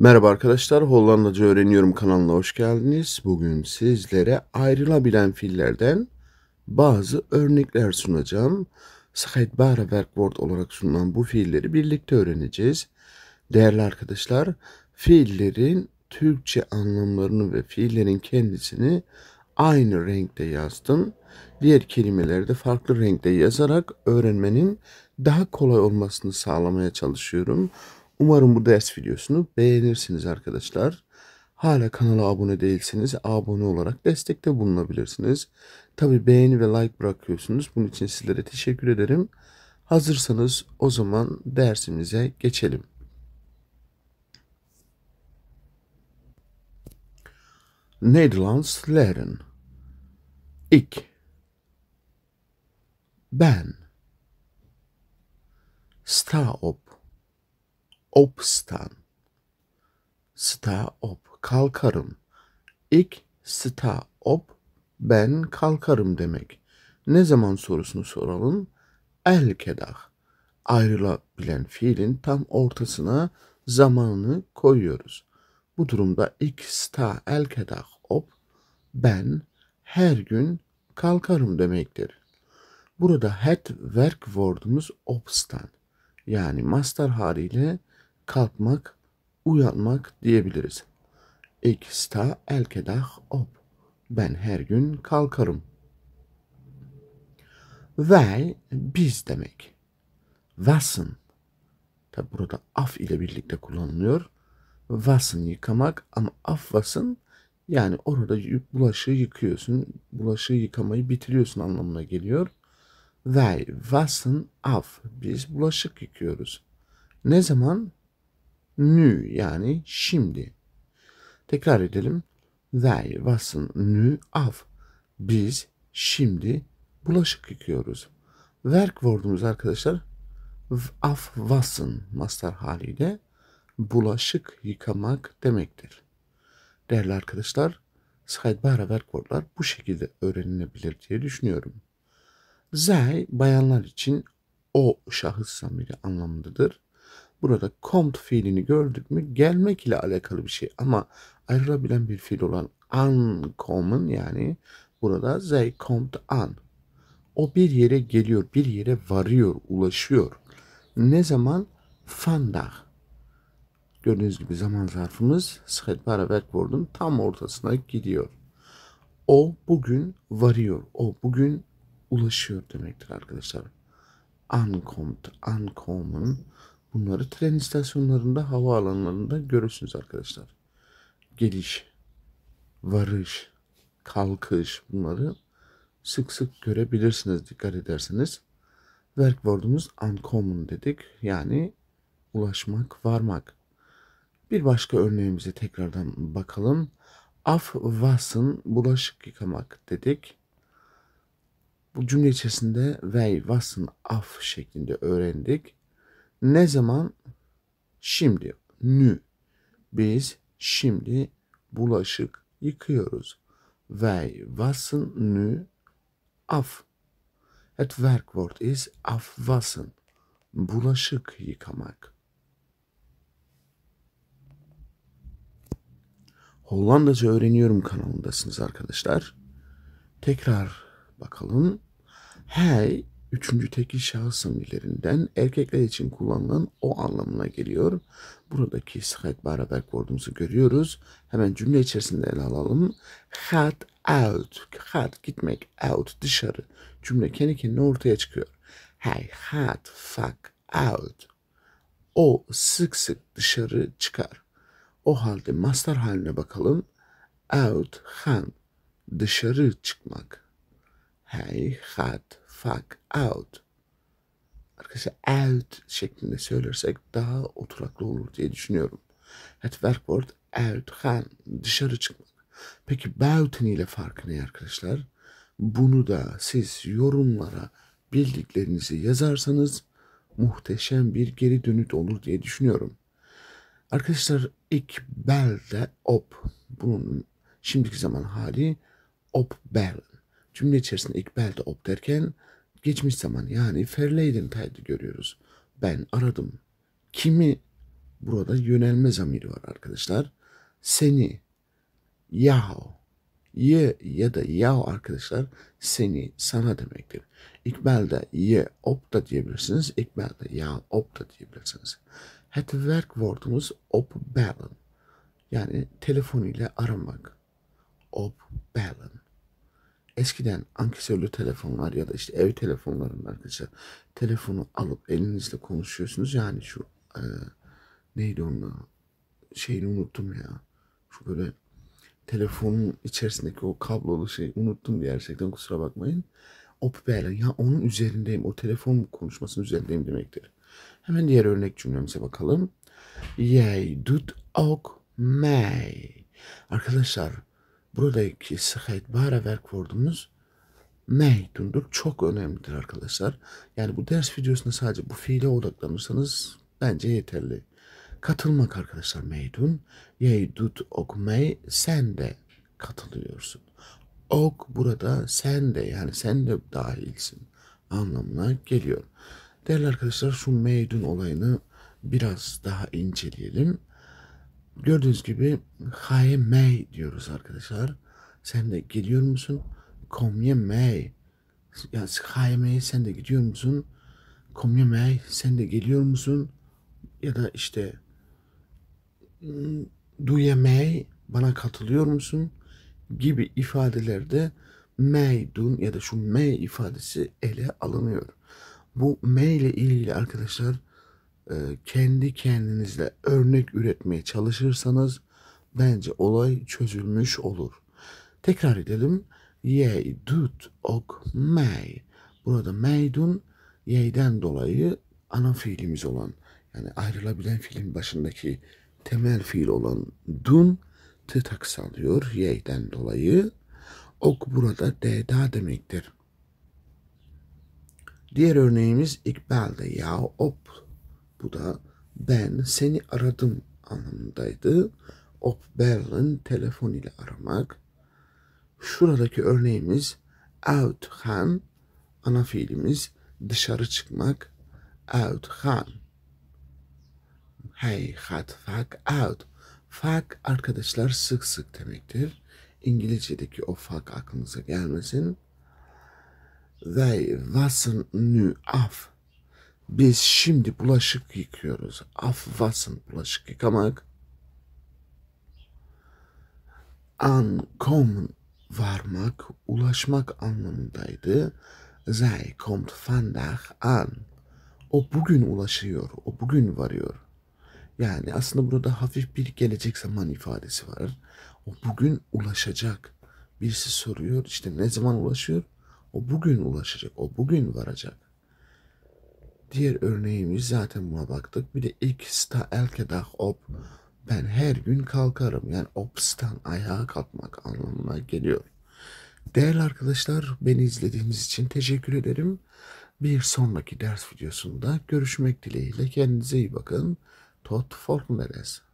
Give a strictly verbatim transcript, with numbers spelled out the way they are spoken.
Merhaba arkadaşlar, Hollandaca Öğreniyorum kanalına hoş geldiniz. Bugün sizlere ayrılabilen fiillerden bazı örnekler sunacağım. Scheidbare Werkwoord olarak sunulan bu fiilleri birlikte öğreneceğiz. Değerli arkadaşlar, fiillerin Türkçe anlamlarını ve fiillerin kendisini aynı renkte yazdım. Diğer kelimeleri de farklı renkte yazarak öğrenmenin daha kolay olmasını sağlamaya çalışıyorum. Umarım bu ders videosunu beğenirsiniz arkadaşlar. Hala kanala abone değilseniz abone olarak destekte bulunabilirsiniz. Tabii beğeni ve like bırakıyorsunuz. Bunun için sizlere teşekkür ederim. Hazırsanız o zaman dersimize geçelim. Nederlands Leren. Ik. Ben. Sta op. Opstaan. Sta op. Kalkarım. Ik sta op. Ben kalkarım demek. Ne zaman sorusunu soralım. Elkedag. Ayrılabilen fiilin tam ortasına zamanını koyuyoruz. Bu durumda ik sta elkedag op. Ben her gün kalkarım demektir. Burada het werkwoordumuz opstaan. Yani mastar haliyle kalkmak, uyanmak diyebiliriz. Ik sta elke dag op. Ben her gün kalkarım. Wij, biz demek. Wassen. Tabi burada af ile birlikte kullanılıyor. Wassen yıkamak ama afwassen yani orada bulaşığı yıkıyorsun, bulaşığı yıkamayı bitiriyorsun anlamına geliyor. Wij wassen af. Biz bulaşık yıkıyoruz. Ne zaman? Nu yani şimdi. Tekrar edelim. Wij wassen nu af. Biz şimdi bulaşık yıkıyoruz. Werkwoordumuz arkadaşlar afwassen mastar haliyle bulaşık yıkamak demektir. Değerli arkadaşlar, Scheidbare Werkwoordlar bu şekilde öğrenilebilir diye düşünüyorum. Zij bayanlar için o şahıs zamiri anlamındadır. Burada komt fiilini gördük mü gelmek ile alakalı bir şey ama ayrılabilen bir fiil olan aankomen yani burada zij komt aan. O bir yere geliyor, bir yere varıyor, ulaşıyor. Ne zaman? Vandaag. Gördüğünüz gibi zaman zarfımız Scheidbare Werkwoord'un tam ortasına gidiyor. O bugün varıyor, o bugün ulaşıyor demektir arkadaşlar. Ankomt, ankomen. Bunları tren istasyonlarında, havaalanlarında görürsünüz arkadaşlar. Geliş, varış, kalkış bunları sık sık görebilirsiniz dikkat ederseniz. Werkwoordumuz ankomen dedik. Yani ulaşmak, varmak. Bir başka örneğimize tekrardan bakalım. Afwassen bulaşık yıkamak dedik. Bu cümle içerisinde wij wassen af şeklinde öğrendik. Ne zaman? Şimdi. Nü. Biz şimdi bulaşık yıkıyoruz. Wij wassen nu af. Het werkwoord is afwassen. Bulaşık yıkamak. Hollandaca Öğreniyorum kanalındasınız arkadaşlar. Tekrar bakalım. Hey. Üçüncü tekil şahıs zamirlerinden erkekler için kullanılan o anlamına geliyor. Buradaki Scheidbare Werkwoordumuzu görüyoruz. Hemen cümle içerisinde ele alalım. Gaat uit. Gaat gitmek. Out dışarı. Cümle kendi kendine ortaya çıkıyor. Hij gaat vaak uit. O sık sık dışarı çıkar. O halde mastar haline bakalım. Out gaan. Dışarı çıkmak. Hij gaat vaak uit. Arkadaşlar uit şeklinde söylersek daha oturaklı olur diye düşünüyorum. Het werkwoord uitgaan dışarı çıkmak. Peki buiten ile farkı ne arkadaşlar? Bunu da siz yorumlara bildiklerinizi yazarsanız muhteşem bir geri dönüt olur diye düşünüyorum. Arkadaşlar ik belde op. Bunun şimdiki zaman hali opbellen. Cümle içerisinde ik belde op derken geçmiş zaman yani verleden tide'i görüyoruz. Ben aradım. Kimi? Burada yönelme zamiri var arkadaşlar. Seni, yahu, ye ya da yahu arkadaşlar seni, sana demektir. İkbal'da ye, op da diyebilirsiniz. İkbal'da yahu, op da diyebilirsiniz. Het werkwoordumuz opbellen. Yani telefon ile aramak. Opbellen. Eskiden ankesörlü telefonlar ya da işte ev telefonlarının arkadaşlar telefonu alıp elinizle konuşuyorsunuz. Yani şu e, neydi onun şeyini unuttum ya. Şu böyle telefonun içerisindeki o kablolu şeyi unuttum gerçekten, kusura bakmayın. Opbellen, ya onun üzerindeyim, o telefon konuşmasının üzerindeyim demektir. Hemen diğer örnek cümlemize bakalım. Jij doet ook mee. Arkadaşlar buradaki Scheidbare Werkwoordumuz meedoen'dur. Çok önemlidir arkadaşlar. Yani bu ders videosunda sadece bu fiile odaklanırsanız bence yeterli. Katılmak arkadaşlar meedoen. Jij doet ook mee. Sen de katılıyorsun. Ok burada sen de, yani sen de dahilsin anlamına geliyor. Değerli arkadaşlar, şu meedoen olayını biraz daha inceleyelim. Gördüğünüz gibi haye mey diyoruz arkadaşlar. Sen de geliyor musun? Kom je mey. Yani haye mey, sen de gidiyor musun? Kom je mey, sen de geliyor musun? Ya da işte du je mey, bana katılıyor musun? Gibi ifadelerde meedoen ya da şu mey ifadesi ele alınıyor. Bu mey ile ilgili arkadaşlar kendi kendinizle örnek üretmeye çalışırsanız bence olay çözülmüş olur. Tekrar edelim. Jij doet ook mee. Burada meedoen yeyden dolayı ana fiilimiz olan, yani ayrılabilen fiilin başındaki temel fiil olan dun tı takısı alıyor yeyden dolayı. Ok burada deda demektir. Diğer örneğimiz ikbalde ya op. Bu da ben seni aradım anlamındaydı. Opbellen telefon ile aramak. Şuradaki örneğimiz uitgaan, ana fiilimiz dışarı çıkmak. Uitgaan. Hij gaat vaak uit. Vaak arkadaşlar sık sık demektir. İngilizce'deki o vaak aklınıza gelmesin. Wij wassen nu af. Biz şimdi bulaşık yıkıyoruz. Afwassen, bulaşık yıkamak. Aankomen, varmak, ulaşmak anlamındaydı. Zij komt vandaag aan. O bugün ulaşıyor, o bugün varıyor. Yani aslında burada hafif bir gelecek zaman ifadesi var. O bugün ulaşacak. Birisi soruyor, işte ne zaman ulaşıyor? O bugün ulaşacak, o bugün varacak. Diğer örneğimiz zaten buna baktık. Bir de ik sta elke dag op. Ben her gün kalkarım. Yani opstaan ayağa kalkmak anlamına geliyor. Değerli arkadaşlar, beni izlediğiniz için teşekkür ederim. Bir sonraki ders videosunda görüşmek dileğiyle. Kendinize iyi bakın. Tot volgendes.